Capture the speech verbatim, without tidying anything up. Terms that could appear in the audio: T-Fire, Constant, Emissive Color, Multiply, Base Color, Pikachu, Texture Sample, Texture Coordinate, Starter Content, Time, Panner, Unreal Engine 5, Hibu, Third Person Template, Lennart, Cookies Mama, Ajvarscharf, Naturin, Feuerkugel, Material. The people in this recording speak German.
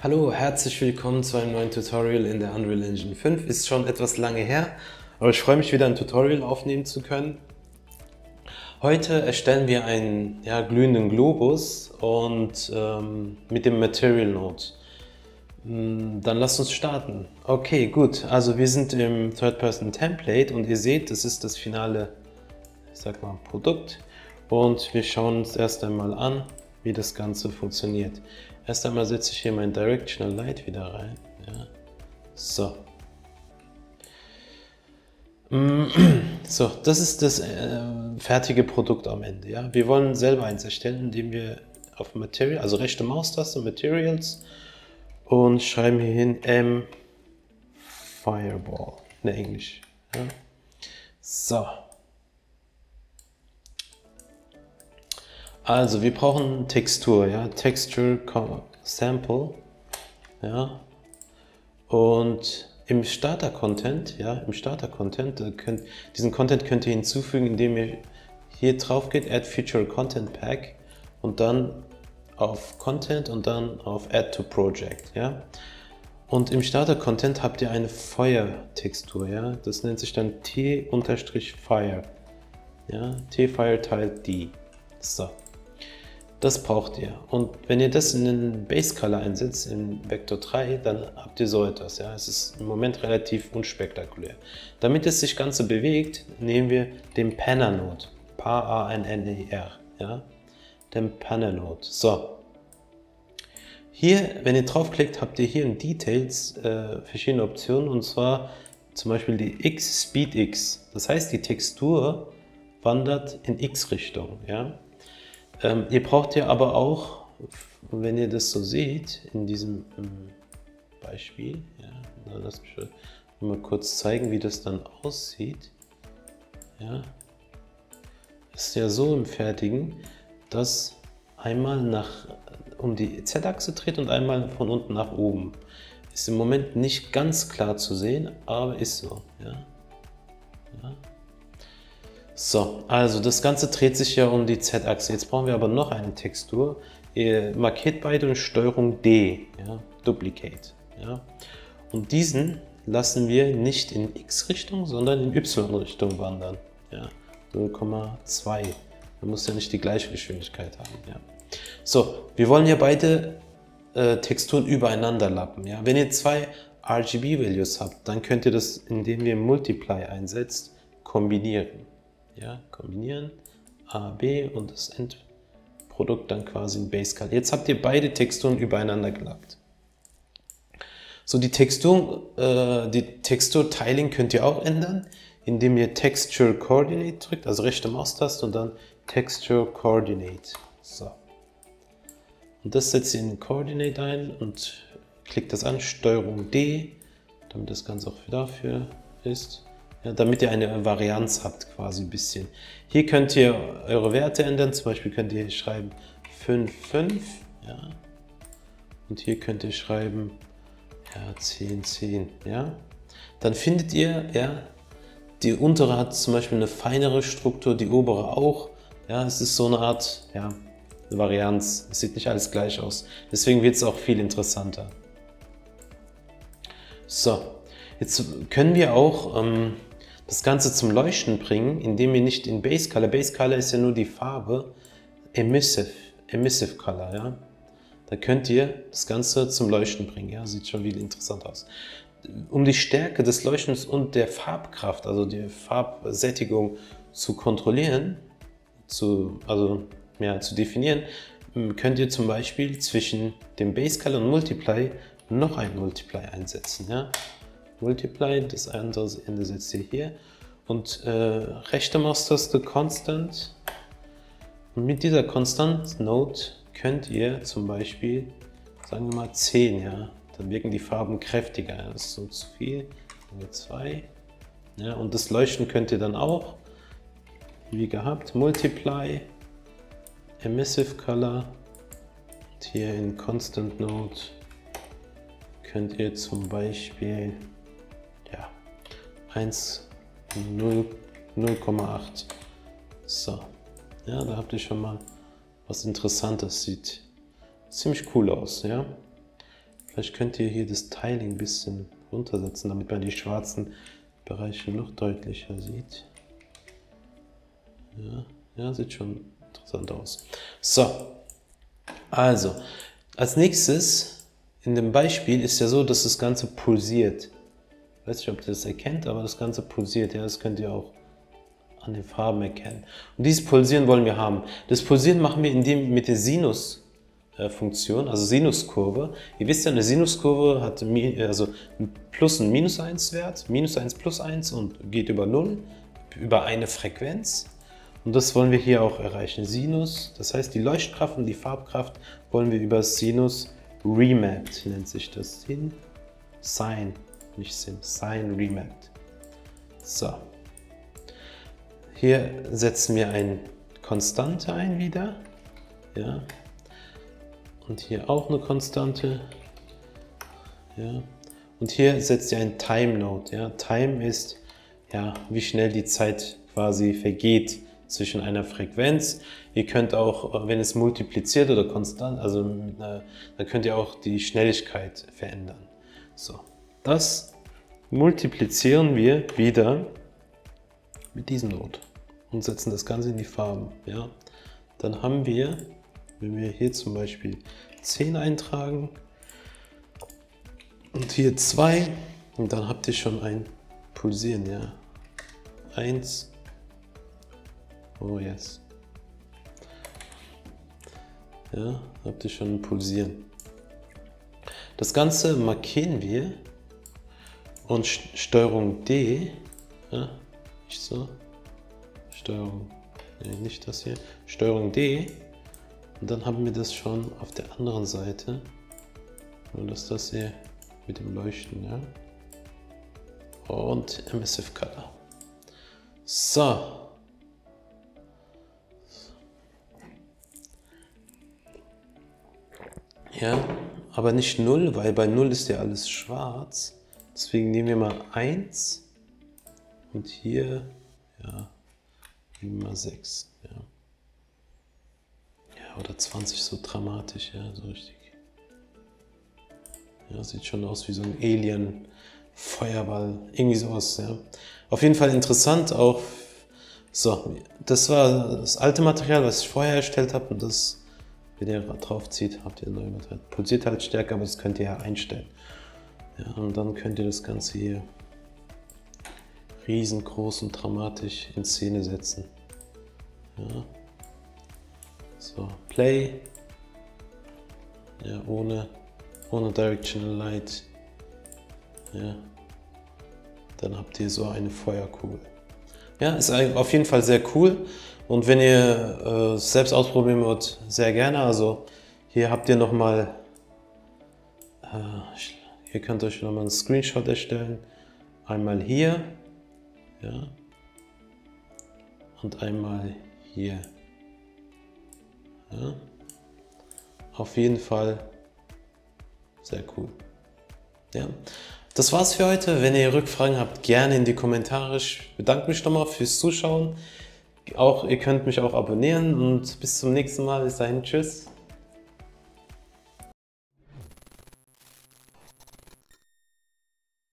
Hallo, herzlich willkommen zu einem neuen Tutorial in der Unreal Engine fünf. Ist schon etwas lange her, aber ich freue mich wieder ein Tutorial aufnehmen zu können. Heute erstellen wir einen ja, glühenden Globus und ähm, mit dem Material Node. Dann lasst uns starten. Okay, gut. Also wir sind im Third Person Template und ihr seht, das ist das finale, ich sag mal, Produkt. Und wir schauen uns erst einmal an, wie das Ganze funktioniert. Erst einmal setze ich hier mein Directional Light wieder rein. Ja. So. So, das ist das äh, fertige Produkt am Ende. Ja. Wir wollen selber eins erstellen, indem wir auf Material, also rechte Maustaste, Materials, und schreiben hier hin M Fireball, ne, Englisch. Ja. So. Also wir brauchen Textur, ja, Texture Sample, ja, und im Starter Content, ja, im Starter Content, könnt, diesen Content könnt ihr hinzufügen, indem ihr hier drauf geht, Add Feature Content Pack und dann auf Content und dann auf Add to Project, ja. Und im Starter Content habt ihr eine Feuertextur, ja. Das nennt sich dann T-Fire, ja. T-Fire Teil D. So. Das braucht ihr. Und wenn ihr das in den Base Color einsetzt, in Vektor drei, dann habt ihr so etwas, ja. Es ist im Moment relativ unspektakulär. Damit es sich Ganze bewegt, nehmen wir den Panner Node. P A N N E R, ja. Den Panner Node. So. Hier, wenn ihr draufklickt, habt ihr hier in Details äh, verschiedene Optionen, und zwar zum Beispiel die X Speed X. Das heißt, die Textur wandert in X-Richtung. Ja? Ähm, ihr braucht ja aber auch, wenn ihr das so seht, in diesem ähm, Beispiel, ja? Na, lass mich mal kurz zeigen, wie das dann aussieht. Ja? Ist ja so im Fertigen, dass einmal nach, um die Z-Achse dreht und einmal von unten nach oben. Ist im Moment nicht ganz klar zu sehen, aber ist so. Ja? Ja. So, also das Ganze dreht sich ja um die Z-Achse. Jetzt brauchen wir aber noch eine Textur. Ihr markiert beide und Steuerung D, ja? Duplicate. Ja? Und diesen lassen wir nicht in X-Richtung, sondern in Y-Richtung wandern. Ja? null Komma zwei. Man muss ja nicht die gleiche Geschwindigkeit haben. Ja. So, wir wollen ja beide äh, Texturen übereinander lappen. Ja. Wenn ihr zwei R G B-Values habt, dann könnt ihr das, indem ihr Multiply einsetzt, kombinieren. Ja, kombinieren, A, B und das Endprodukt dann quasi in Base Color. Jetzt habt ihr beide Texturen übereinander gelappt. So, die Textur, äh, die Textur-Tiling könnt ihr auch ändern, indem ihr Texture Coordinate drückt, also rechte Maustaste und dann Texture Coordinate. So. Und das setzt ihr in Coordinate ein und klickt das an, Steuerung D, damit das Ganze auch dafür ist, ja, damit ihr eine Varianz habt quasi ein bisschen. Hier könnt ihr eure Werte ändern, zum Beispiel könnt ihr hier schreiben fünf, fünf, ja. Und hier könnt ihr schreiben ja, zehn, zehn, ja. Dann findet ihr, ja, die untere hat zum Beispiel eine feinere Struktur, die obere auch. Ja, es ist so eine Art, ja, Varianz. Es sieht nicht alles gleich aus. Deswegen wird es auch viel interessanter. So, jetzt können wir auch ähm, das Ganze zum Leuchten bringen, indem wir nicht in Base Color, Base Color ist ja nur die Farbe, Emissive, Emissive Color, ja. Da könnt ihr das Ganze zum Leuchten bringen, ja, sieht schon wieder interessant aus. Um die Stärke des Leuchtens und der Farbkraft, also die Farbsättigung zu kontrollieren, zu, also, ja, zu definieren, könnt ihr zum Beispiel zwischen dem Base Color und Multiply noch ein Multiply einsetzen. Ja? Multiply, das andere Ende setzt ihr hier und äh, rechte Maustaste Constant. Und mit dieser Constant Node könnt ihr zum Beispiel, sagen wir mal zehn, ja? Dann wirken die Farben kräftiger, das ist so zu viel, zwei, ja, und das Leuchten könnt ihr dann auch, wie gehabt, Multiply, Emissive Color, und hier in Constant Node könnt ihr zum Beispiel, ja, eins, null, null Komma acht, so, Ja, da habt ihr schon mal was Interessantes. Sieht ziemlich cool aus, ja. Vielleicht könnt ihr hier das Tiling ein bisschen runtersetzen, damit man die schwarzen Bereiche noch deutlicher sieht. Ja, ja, sieht schon interessant aus. So, also als nächstes in dem Beispiel ist ja so, dass das Ganze pulsiert. Ich weiß nicht, ob ihr das erkennt, aber das Ganze pulsiert. Ja, das könnt ihr auch an den Farben erkennen. Und dieses Pulsieren wollen wir haben. Das Pulsieren machen wir indem mit der Sinus Funktion, also Sinuskurve. Ihr wisst ja, eine Sinuskurve hat also plus und minus eins Wert, minus eins plus eins und geht über null, über eine Frequenz. Und das wollen wir hier auch erreichen. Sinus, das heißt die Leuchtkraft und die Farbkraft wollen wir über Sinus remapped, nennt sich das. Sin, Sin, nicht Sin, Sin remapped. So. Hier setzen wir eine Konstante ein wieder. Ja. Und hier auch eine Konstante. Ja. Und hier setzt ihr ein Time Node. Ja. Time ist, ja, wie schnell die Zeit quasi vergeht zwischen einer Frequenz. Ihr könnt auch, wenn es multipliziert oder konstant, also äh, dann könnt ihr auch die Schnelligkeit verändern. So, das multiplizieren wir wieder mit diesem Node und setzen das Ganze in die Farben. Ja. Dann haben wir, wenn wir hier zum Beispiel zehn eintragen und hier zwei, und dann habt ihr schon ein Pulsieren, ja. eins, oh yes. Ja, habt ihr schon ein Pulsieren. Das Ganze markieren wir und Steuerung D, ja, nicht so, Steuerung, nee, nicht das hier, Steuerung D. Und dann haben wir das schon auf der anderen Seite, nur dass das hier mit dem Leuchten, ja. Und Emissive Color. So. Ja, aber nicht null, weil bei null ist ja alles schwarz. Deswegen nehmen wir mal eins und hier, ja, nehmen wir mal sechs, ja. Oder zwanzig, so dramatisch, ja, so richtig. Ja, sieht schon aus wie so ein Alien-Feuerball, irgendwie sowas, ja. Auf jeden Fall interessant auch. So, das war das alte Material, was ich vorher erstellt habe, und das, wenn ihr drauf zieht, habt ihr neue Material. Pulsiert halt stärker, aber das könnt ihr ja einstellen. Ja, und dann könnt ihr das Ganze hier riesengroß und dramatisch in Szene setzen. Ja. So, Play, ja, ohne, ohne Directional Light, ja, dann habt ihr so eine Feuerkugel. Ja, ist auf jeden Fall sehr cool, und wenn ihr es äh, selbst ausprobieren wollt, sehr gerne. Also hier habt ihr nochmal, äh, hier könnt ihr euch nochmal einen Screenshot erstellen, einmal hier, ja, und einmal hier. Ja, auf jeden Fall sehr cool. Ja, das war's für heute. Wenn ihr Rückfragen habt, gerne in die Kommentare. Ich bedanke mich nochmal fürs Zuschauen. Auch, ihr könnt mich auch abonnieren, und bis zum nächsten Mal. Bis dahin, tschüss.